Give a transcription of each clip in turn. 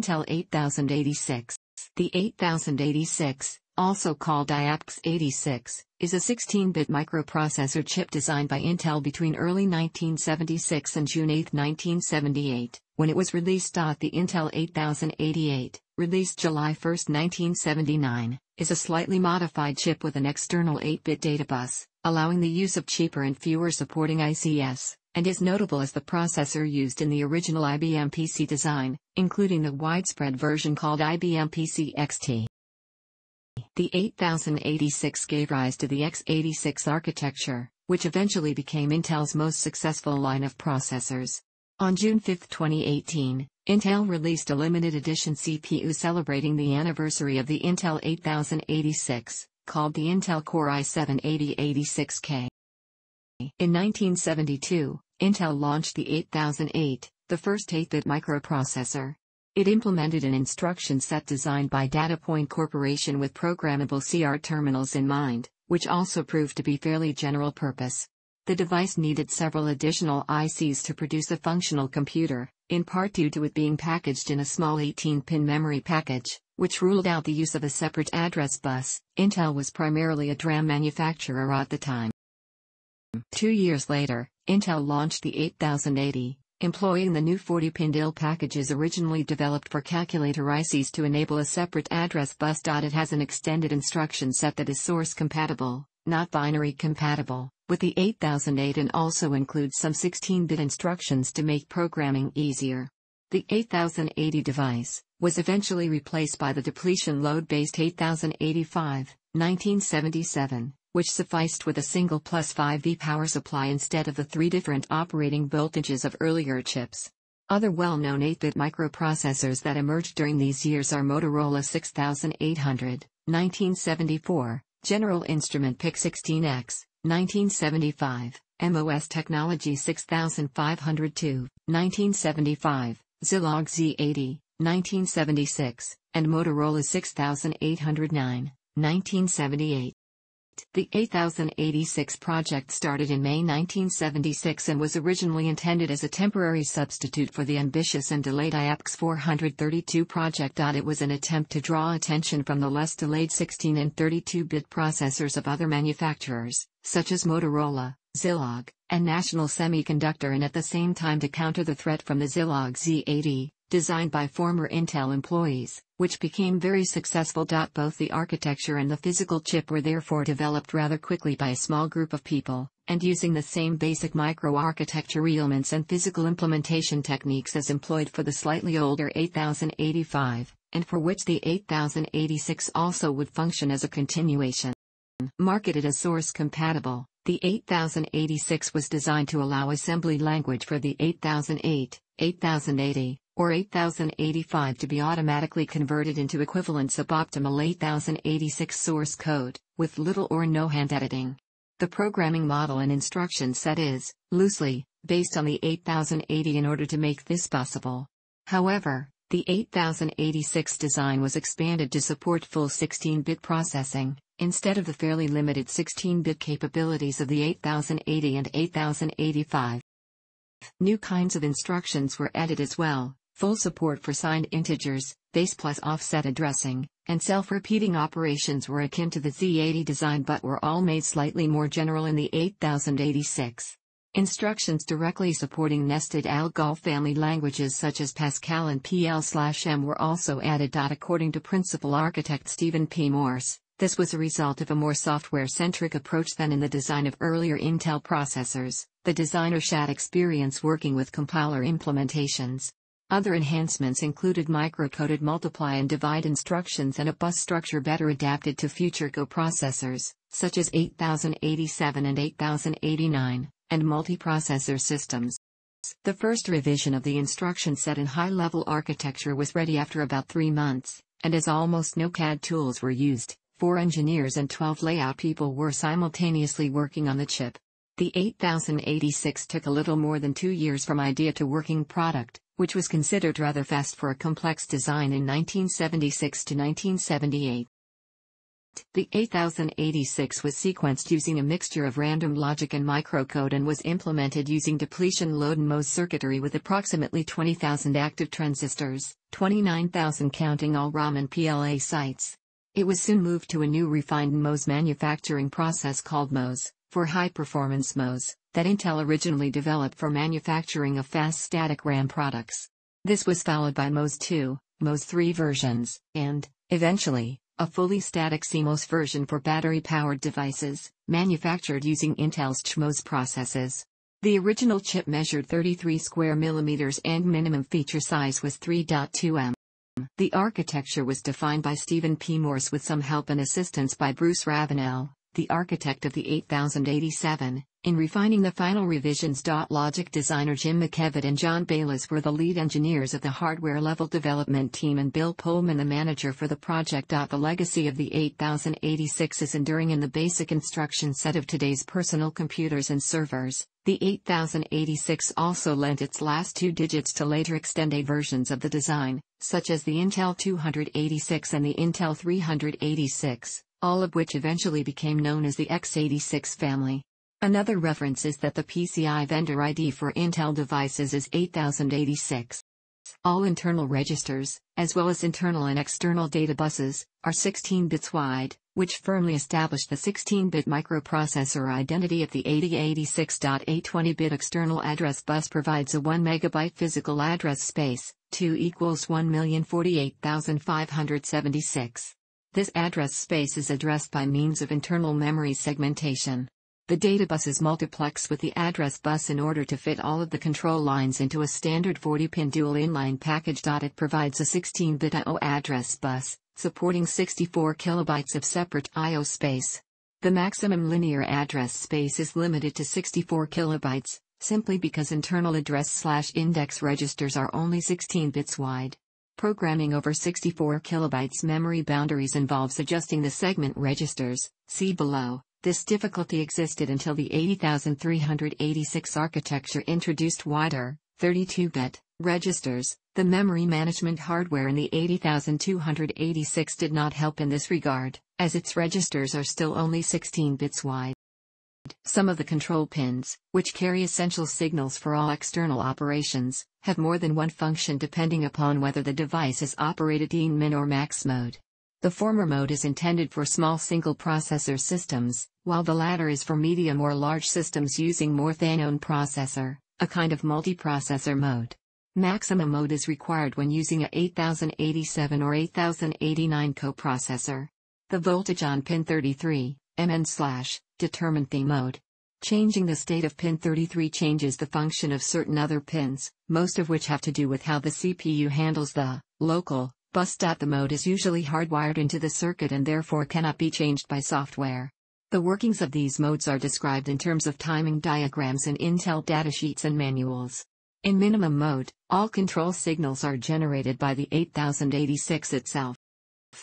Intel 8086. The 8086, also called IAPX 86, is a 16-bit microprocessor chip designed by Intel between early 1976 and June 8, 1978, when it was released. The Intel 8088, released July 1, 1979, is a slightly modified chip with an external 8-bit data bus, allowing the use of cheaper and fewer supporting ICs, and is notable as the processor used in the original IBM PC design, including the widespread version called IBM PC XT. The 8086 gave rise to the x86 architecture, which eventually became Intel's most successful line of processors. On June 5, 2018, Intel released a limited edition CPU celebrating the anniversary of the Intel 8086, called the Intel Core i7-8086K. In 1972, Intel launched the 8008, the first 8-bit microprocessor. It implemented an instruction set designed by Datapoint Corporation with programmable CR terminals in mind, which also proved to be fairly general purpose. The device needed several additional ICs to produce a functional computer, in part due to it being packaged in a small 18-pin memory package, which ruled out the use of a separate address bus. Intel was primarily a DRAM manufacturer at the time. 2 years later, Intel launched the 8080, employing the new 40-pin DIL packages originally developed for calculator ICs to enable a separate address bus. It has an extended instruction set that is source-compatible, not binary-compatible, with the 8008, and also includes some 16-bit instructions to make programming easier. The 8080 device was eventually replaced by the depletion load-based 8085, 1977, which sufficed with a single +5V power supply instead of the three different operating voltages of earlier chips. Other well-known 8-bit microprocessors that emerged during these years are Motorola 6800, 1974, General Instrument PIC16X, 1975, MOS Technology 6502, 1975, Zilog Z80, 1976, and Motorola 6809, 1978. The 8086 project started in May 1976 and was originally intended as a temporary substitute for the ambitious and delayed IAPX 432 project. It was an attempt to draw attention from the less delayed 16 and 32-bit processors of other manufacturers, such as Motorola, Zilog, and National Semiconductor, and at the same time to counter the threat from the Zilog Z80, designed by former Intel employees, which became very successful. Both the architecture and the physical chip were therefore developed rather quickly by a small group of people, and using the same basic microarchitecture elements and physical implementation techniques as employed for the slightly older 8085, and for which the 8086 also would function as a continuation. Marketed as source-compatible, the 8086 was designed to allow assembly language for the 8008, 8080, or 8085 to be automatically converted into equivalent suboptimal 8086 source code, with little or no hand editing. The programming model and instruction set is, loosely, based on the 8080 in order to make this possible. However, the 8086 design was expanded to support full 16-bit processing, instead of the fairly limited 16-bit capabilities of the 8080 and 8085. New kinds of instructions were added as well, full support for signed integers, base plus offset addressing, and self-repeating operations were akin to the Z80 design but were all made slightly more general in the 8086. Instructions directly supporting nested Algol family languages such as Pascal and PL/M were also added. According to principal architect Stephen P. Morse, this was a result of a more software-centric approach than in the design of earlier Intel processors. The designer had experience working with compiler implementations. Other enhancements included microcoded multiply and divide instructions and a bus structure better adapted to future coprocessors, such as 8087 and 8089, and multiprocessor systems. The first revision of the instruction set in high-level architecture was ready after about 3 months, and as almost no CAD tools were used, 4 engineers and 12 layout people were simultaneously working on the chip. The 8086 took a little more than 2 years from idea to working product, which was considered rather fast for a complex design in 1976 to 1978. The 8086 was sequenced using a mixture of random logic and microcode and was implemented using depletion load and MOS circuitry with approximately 20,000 active transistors, 29,000 counting all ROM and PLA sites. It was soon moved to a new refined MOS manufacturing process called MOS, for high-performance MOS, that Intel originally developed for manufacturing of fast static RAM products. This was followed by MOS 2, MOS 3 versions, and, eventually, a fully static CMOS version for battery-powered devices, manufactured using Intel's CMOS processes. The original chip measured 33 square millimeters and minimum feature size was 3.2 M. The architecture was defined by Stephen P. Morse with some help and assistance by Bruce Ravenel, the architect of the 8087, in refining the final revisions. Logic designer Jim McKevitt and John Bayliss were the lead engineers of the hardware-level development team and Bill Pullman the manager for the project. The legacy of the 8086 is enduring in the basic instruction set of today's personal computers and servers. The 8086 also lent its last two digits to later extended versions of the design, such as the Intel 286 and the Intel 386, all of which eventually became known as the x86 family. Another reference is that the PCI vendor ID for Intel devices is 8086. All internal registers, as well as internal and external data buses, are 16 bits wide, which firmly established the 16-bit microprocessor identity of the 8086. A 20-bit external address bus provides a 1 megabyte physical address space, 2 equals 1,048,576. This address space is addressed by means of internal memory segmentation. The data bus is multiplexed with the address bus in order to fit all of the control lines into a standard 40-pin dual inline package. It provides a 16-bit I/O address bus, supporting 64 kilobytes of separate I/O space. The maximum linear address space is limited to 64 kilobytes, simply because internal address/index registers are only 16 bits wide. Programming over 64 kilobytes memory boundaries involves adjusting the segment registers, see below. This difficulty existed until the 80386 architecture introduced wider, 32-bit, registers. The memory management hardware in the 80286 did not help in this regard, as its registers are still only 16 bits wide. Some of the control pins, which carry essential signals for all external operations, have more than one function depending upon whether the device is operated in min or max mode. The former mode is intended for small single-processor systems, while the latter is for medium or large systems using more than one processor, a kind of multiprocessor mode. Maximum mode is required when using a 8087 or 8089 coprocessor. The voltage on pin 33, MN/, determined the mode. Changing the state of pin 33 changes the function of certain other pins, most of which have to do with how the CPU handles the local bus. The mode is usually hardwired into the circuit and therefore cannot be changed by software. The workings of these modes are described in terms of timing diagrams in Intel datasheets and manuals. In minimum mode, all control signals are generated by the 8086 itself.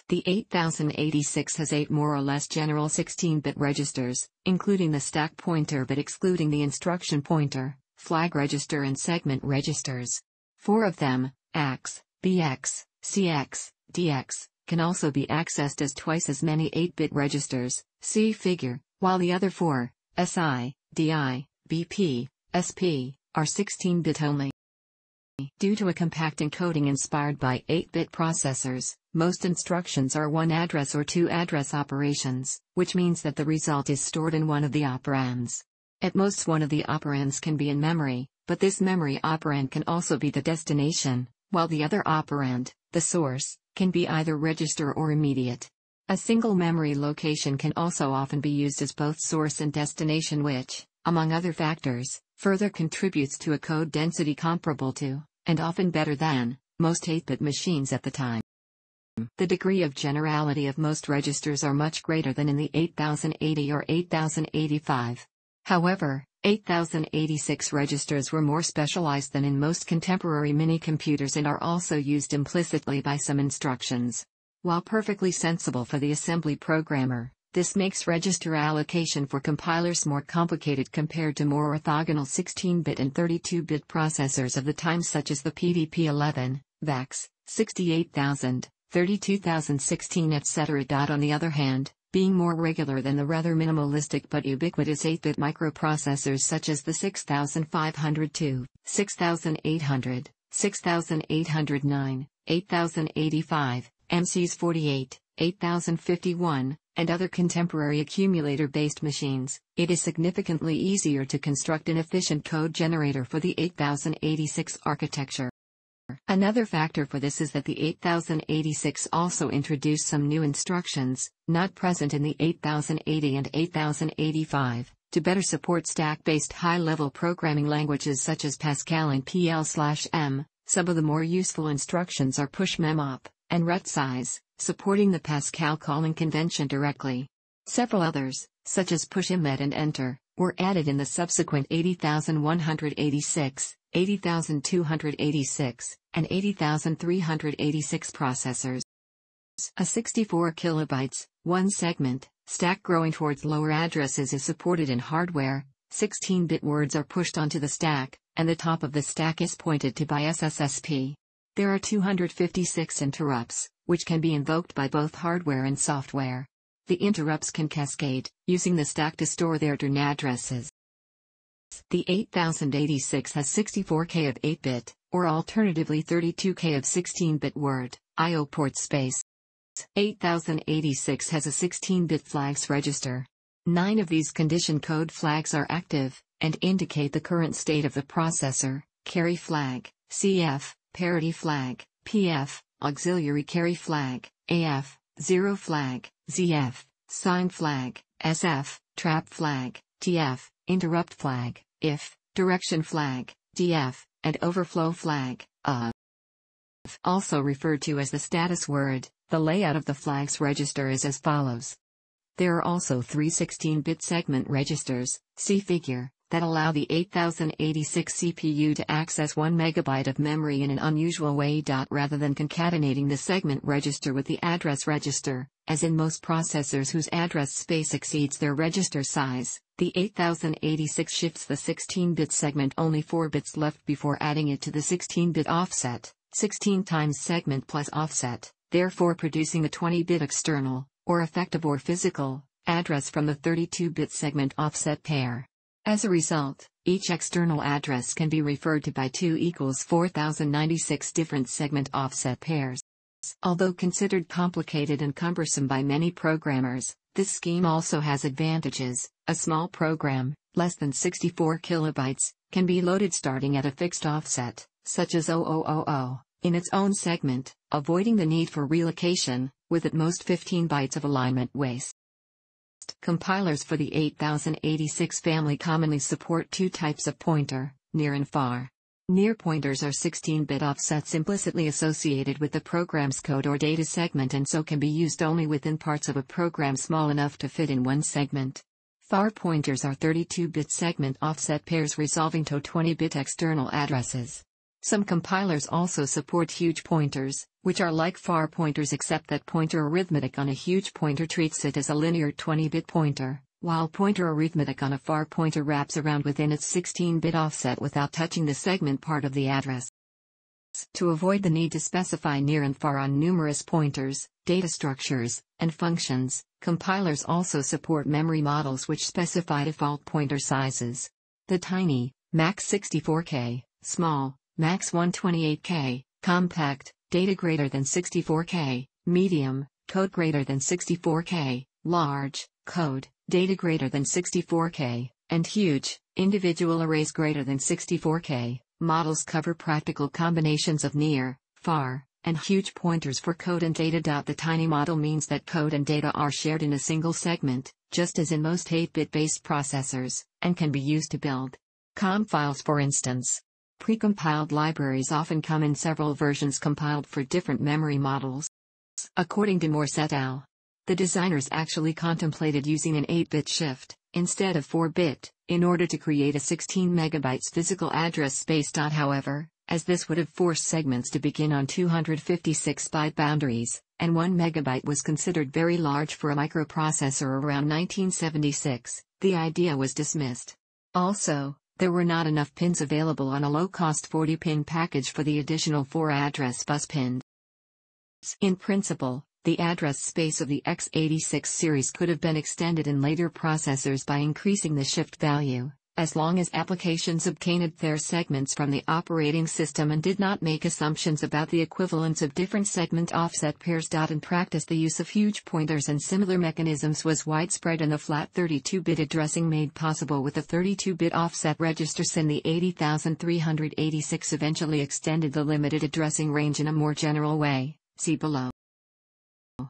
The 8086 has 8 more or less general 16-bit registers, including the stack pointer but excluding the instruction pointer, flag register and segment registers. 4 of them, AX, BX, CX, DX, can also be accessed as twice as many 8-bit registers, see figure, while the other 4, SI, DI, BP, SP, are 16-bit only. Due to a compact encoding inspired by 8-bit processors, most instructions are 1-address or 2-address operations, which means that the result is stored in one of the operands. At most one of the operands can be in memory, but this memory operand can also be the destination, while the other operand, the source, can be either register or immediate. A single memory location can also often be used as both source and destination which, among other factors, further contributes to a code density comparable to, and often better than, most 8-bit machines at the time. The degree of generality of most registers are much greater than in the 8080 or 8085. However, 8086 registers were more specialized than in most contemporary minicomputers and are also used implicitly by some instructions. While perfectly sensible for the assembly programmer, this makes register allocation for compilers more complicated compared to more orthogonal 16-bit and 32-bit processors of the time such as the PDP-11, VAX, 68000, 32016 etc. On the other hand, being more regular than the rather minimalistic but ubiquitous 8-bit microprocessors such as the 6502, 6800, 6809, 8085, MCs48, 8051, and other contemporary accumulator-based machines. It is significantly easier to construct an efficient code generator for the 8086 architecture. Another factor for this is that the 8086 also introduced some new instructions, not present in the 8080 and 8085, to better support stack-based high-level programming languages such as Pascal and PL/M. Some of the more useful instructions are push memop and ret size, supporting the Pascal calling convention directly. Several others, such as push imet and enter, were added in the subsequent 80186, 80286, and 80386 processors. A 64 kilobytes, one-segment, stack growing towards lower addresses is supported in hardware. 16-bit words are pushed onto the stack, and the top of the stack is pointed to by SSSP. There are 256 interrupts, which can be invoked by both hardware and software. The interrupts can cascade, using the stack to store their DIRN addresses. The 8086 has 64K of 8-bit, or alternatively 32K of 16-bit word, I/O port space. 8086 has a 16-bit flags register. 9 of these condition code flags are active, and indicate the current state of the processor: carry flag, CF, parity flag, PF, auxiliary carry flag, AF, zero flag, ZF, sign flag, SF, trap flag, TF, interrupt flag, IF, direction flag, DF, and overflow flag, OF. Also referred to as the status word, the layout of the flags register is as follows. There are also 3 16-bit segment registers, see figure, that allow the 8086 CPU to access 1 megabyte of memory in an unusual way. Rather than concatenating the segment register with the address register, as in most processors whose address space exceeds their register size, the 8086 shifts the 16-bit segment only 4 bits left before adding it to the 16-bit offset, 16 times segment plus offset, therefore producing a 20-bit external, or effective or physical, address from the 32-bit segment offset pair. As a result, each external address can be referred to by 2 = 4096 different segment offset pairs. Although considered complicated and cumbersome by many programmers, this scheme also has advantages. A small program, less than 64 kilobytes, can be loaded starting at a fixed offset, such as 0000, in its own segment, avoiding the need for relocation, with at most 15 bytes of alignment waste. Compilers for the 8086 family commonly support 2 types of pointer, near and far. Near pointers are 16-bit offsets implicitly associated with the program's code or data segment and so can be used only within parts of a program small enough to fit in 1 segment. Far pointers are 32-bit segment offset pairs resolving to 20-bit external addresses. Some compilers also support huge pointers, which are like far pointers except that pointer arithmetic on a huge pointer treats it as a linear 20-bit pointer, while pointer arithmetic on a far pointer wraps around within its 16-bit offset without touching the segment part of the address. To avoid the need to specify near and far on numerous pointers, data structures, and functions, compilers also support memory models which specify default pointer sizes. The tiny, max 64K, small, max 128K, compact, data greater than 64K, medium, code greater than 64K, large, code, data greater than 64K, and huge, individual arrays greater than 64K, models cover practical combinations of near, far, and huge pointers for code and data. The tiny model means that code and data are shared in a single segment, just as in most 8-bit based processors, and can be used to build COM files, for instance. Precompiled libraries often come in several versions compiled for different memory models. According to Morse et al., the designers actually contemplated using an 8-bit shift, instead of 4-bit, in order to create a 16 megabytes physical address space. However, as this would have forced segments to begin on 256-byte boundaries, and 1 megabyte was considered very large for a microprocessor around 1976, the idea was dismissed. Also, there were not enough pins available on a low-cost 40-pin package for the additional 4 address bus pins. In principle, the address space of the x86 series could have been extended in later processors by increasing the shift value, as long as applications obtained their segments from the operating system and did not make assumptions about the equivalence of different segment offset pairs. In practice, the use of huge pointers and similar mechanisms was widespread, and the flat 32-bit addressing made possible with the 32-bit offset registers in the 80386 eventually extended the limited addressing range in a more general way. See below.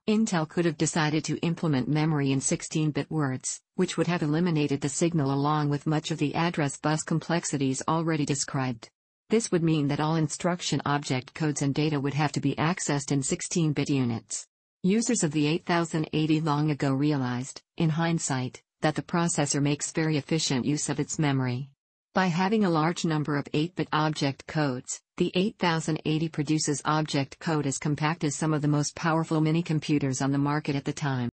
Intel could have decided to implement memory in 16-bit words, which would have eliminated the signal along with much of the address bus complexities already described. This would mean that all instruction object codes and data would have to be accessed in 16-bit units. Users of the 8080 long ago realized, in hindsight, that the processor makes very efficient use of its memory. By having a large number of 8-bit object codes, the 8080 produces object code as compact as some of the most powerful minicomputers on the market at the time.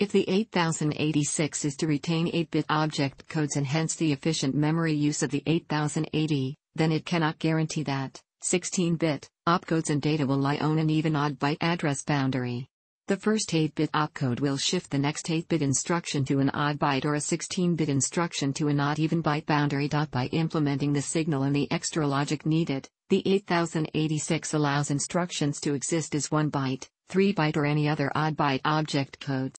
If the 8086 is to retain 8-bit object codes and hence the efficient memory use of the 8080, then it cannot guarantee that 16-bit opcodes and data will lie on an even odd byte address boundary. The first 8-bit opcode will shift the next 8-bit instruction to an odd byte or a 16-bit instruction to an odd even byte boundary. By implementing the signal and the extra logic needed, the 8086 allows instructions to exist as 1 byte, 3 byte or any other odd byte object codes.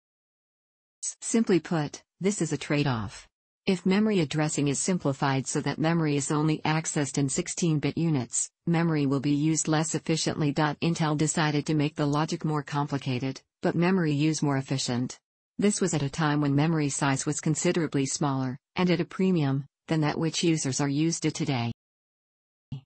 Simply put, this is a trade-off. If memory addressing is simplified so that memory is only accessed in 16-bit units, memory will be used less efficiently. Intel decided to make the logic more complicated, but memory use more efficient. This was at a time when memory size was considerably smaller, and at a premium, than that which users are used to today.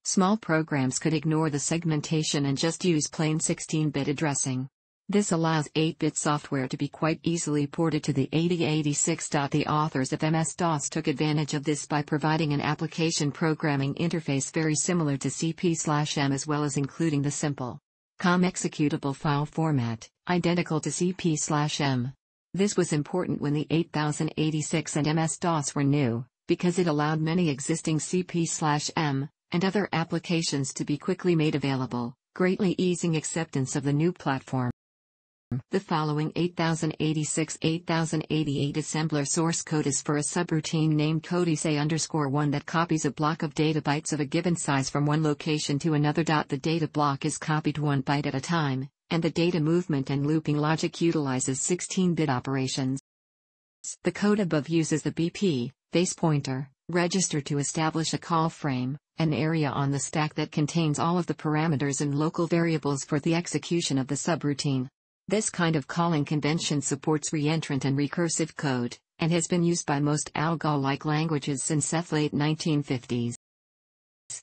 Small programs could ignore the segmentation and just use plain 16-bit addressing. This allows 8-bit software to be quite easily ported to the 8086. The authors of MS-DOS took advantage of this by providing an application programming interface very similar to CP/M, as well as including the simple COM executable file format, identical to CP/M. This was important when the 8086 and MS-DOS were new, because it allowed many existing CP/M and other applications to be quickly made available, greatly easing acceptance of the new platform. The following 8086-8088 assembler source code is for a subroutine named codice_1 that copies a block of data bytes of a given size from one location to another. The data block is copied 1 byte at a time, and the data movement and looping logic utilizes 16-bit operations. The code above uses the BP, base pointer, register to establish a call frame, an area on the stack that contains all of the parameters and local variables for the execution of the subroutine. This kind of calling convention supports reentrant and recursive code, and has been used by most Algol-like languages since the late 1950s.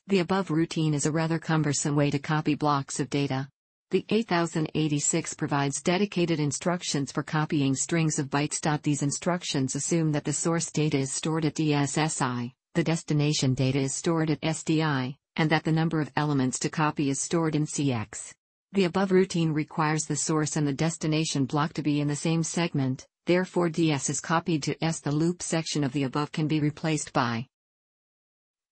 The above routine is a rather cumbersome way to copy blocks of data. The 8086 provides dedicated instructions for copying strings of bytes. These instructions assume that the source data is stored at DSSI, the destination data is stored at SDI, and that the number of elements to copy is stored in CX. The above routine requires the source and the destination block to be in the same segment, therefore DS is copied to S. The loop section of the above can be replaced by.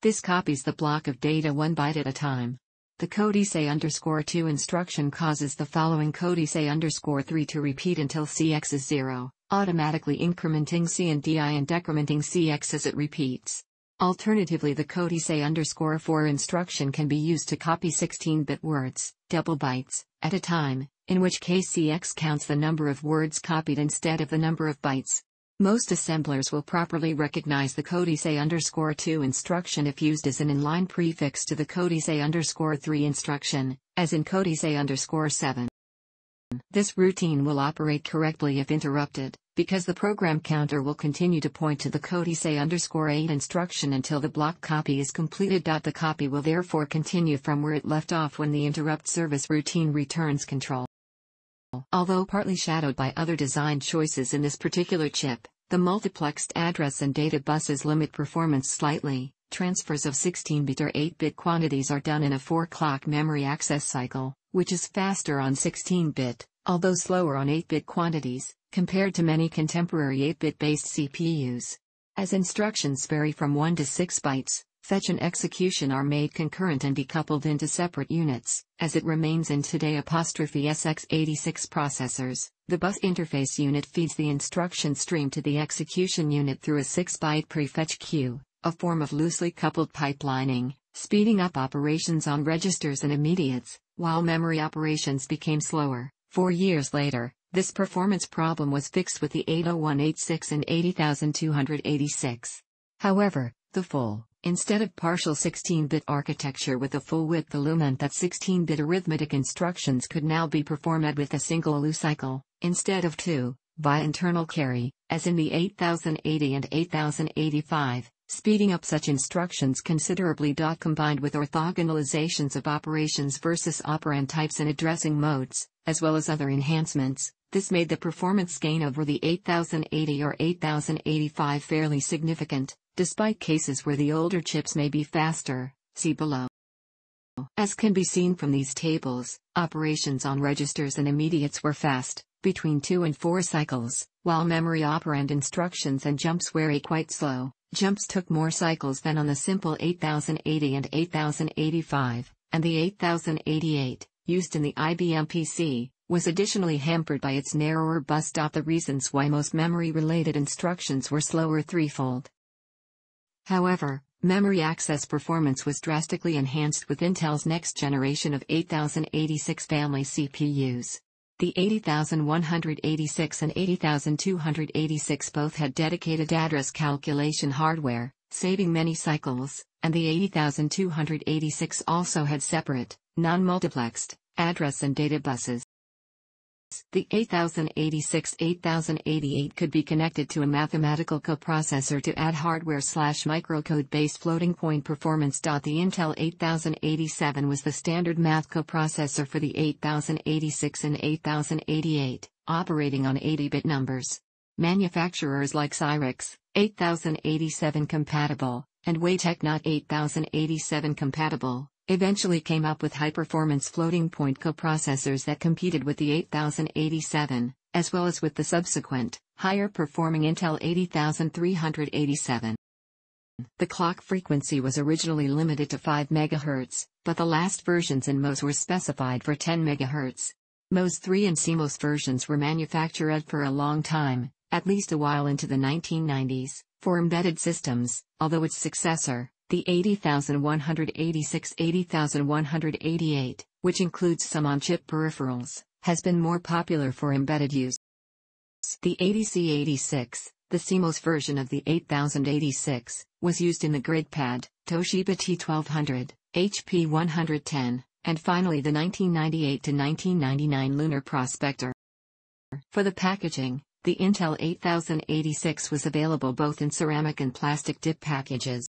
This copies the block of data 1 byte at a time. The codice_2 instruction causes the following codice_3 to repeat until CX is 0, automatically incrementing C and DI and decrementing CX as it repeats. Alternatively, the codice_4 instruction can be used to copy 16-bit words, double bytes, at a time, in which case CX counts the number of words copied instead of the number of bytes. Most assemblers will properly recognize the codice_2 instruction if used as an inline prefix to the codice_3 instruction, as in codice_7. This routine will operate correctly if interrupted, because the program counter will continue to point to the codice_8 instruction until the block copy is completed. The copy will therefore continue from where it left off when the interrupt service routine returns control. Although partly shadowed by other design choices in this particular chip, the multiplexed address and data buses limit performance slightly. Transfers of 16-bit or 8-bit quantities are done in a 4-clock memory access cycle, which is faster on 16-bit, although slower on 8-bit quantities, compared to many contemporary 8-bit based CPUs. As instructions vary from 1 to 6 bytes, fetch and execution are made concurrent and decoupled into separate units, as it remains in today x86 processors. The bus interface unit feeds the instruction stream to the execution unit through a 6-byte prefetch queue, a form of loosely coupled pipelining, speeding up operations on registers and immediates, while memory operations became slower. 4 years later, this performance problem was fixed with the 80186 and 80286. However, the full, instead of partial 16-bit architecture with a full width illumined that 16-bit arithmetic instructions could now be performed with a single ALU cycle, instead of two, by internal carry, as in the 8080 and 8085, speeding up such instructions considerably. Combined with orthogonalizations of operations versus operand types and addressing modes, as well as other enhancements, this made the performance gain over the 8080 or 8085 fairly significant, despite cases where the older chips may be faster, see below. As can be seen from these tables, operations on registers and immediates were fast, between 2 and 4 cycles, while memory operand instructions and jumps were quite slow. Jumps took more cycles than on the simple 8080 and 8085, and the 8088, used in the IBM PC, was additionally hampered by its narrower bus. The reasons why most memory-related instructions were slower threefold. However, memory access performance was drastically enhanced with Intel's next generation of 8086 family CPUs. The 80186 and 80286 both had dedicated address calculation hardware, saving many cycles, and the 80286 also had separate, non-multiplexed, address and data buses. The 8086-8088 could be connected to a mathematical coprocessor to add hardware/microcode-based floating-point performance. The Intel 8087 was the standard math coprocessor for the 8086 and 8088, operating on 80-bit numbers. Manufacturers like Cyrix, 8087 compatible, and Waytech not 8087 compatible, eventually came up with high-performance floating-point coprocessors that competed with the 8087, as well as with the subsequent, higher-performing Intel 80387. The clock frequency was originally limited to 5 MHz, but the last versions in MOS were specified for 10 MHz. MOS 3 and CMOS versions were manufactured for a long time, at least a while into the 1990s, for embedded systems, although its successor, the 80186-800188, which includes some on-chip peripherals, has been more popular for embedded use. The 80C86, the CMOS version of the 8086, was used in the GridPad, Toshiba T1200, HP 110, and finally the 1998-1999 Lunar Prospector. For the packaging, the Intel 8086 was available both in ceramic and plastic dip packages.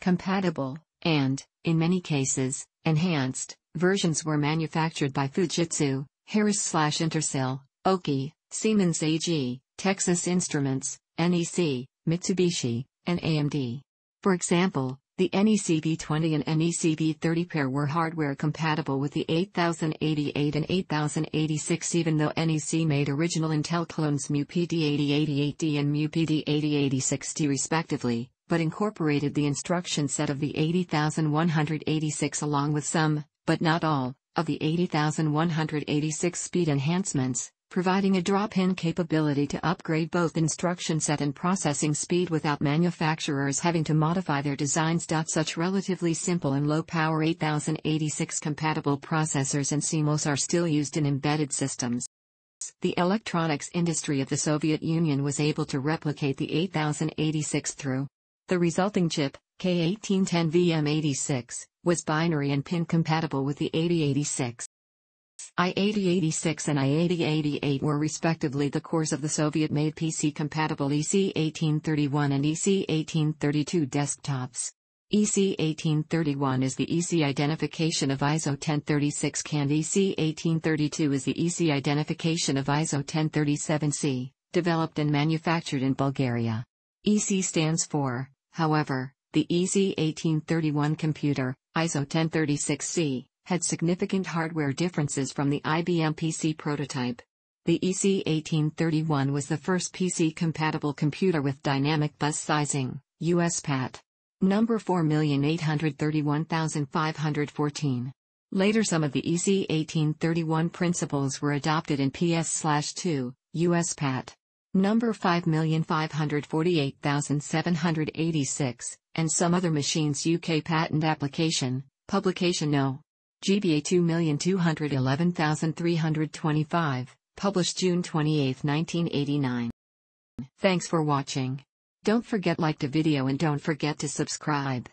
Compatible, and, in many cases, enhanced, versions were manufactured by Fujitsu, Harris/Intersil, Oki, Siemens AG, Texas Instruments, NEC, Mitsubishi, and AMD. For example, the NEC V20 and NEC V30 pair were hardware compatible with the 8088 and 8086, even though NEC made original Intel clones PD8088D and PD8086T respectively, but incorporated the instruction set of the 80186 along with some, but not all, of the 80186 speed enhancements, providing a drop-in capability to upgrade both instruction set and processing speed without manufacturers having to modify their designs. Such relatively simple and low-power 8086-compatible processors and CMOS are still used in embedded systems. The electronics industry of the Soviet Union was able to replicate the 8086 through. The resulting chip, K1810VM86, was binary and pin compatible with the 8086. I8086 and I8088 were respectively the cores of the Soviet-made PC-compatible EC1831 and EC1832 desktops. EC1831 is the EC identification of ISO 1036K and EC1832 is the EC identification of ISO 1037C, developed and manufactured in Bulgaria. EC stands for, however, the EC1831 computer, ISO 1036C, had significant hardware differences from the IBM PC prototype. The EC1831 was the first PC-compatible computer with dynamic bus sizing, US PAT. Number 4831514. Later some of the EC 1831 principles were adopted in PS/2, U.S. Pat. Number 5,548,786, and some other machines UK patent application, publication No. GBA 2,211,325, published June 28, 1989. Thanks for watching. Don't forget like the video and don't forget to subscribe.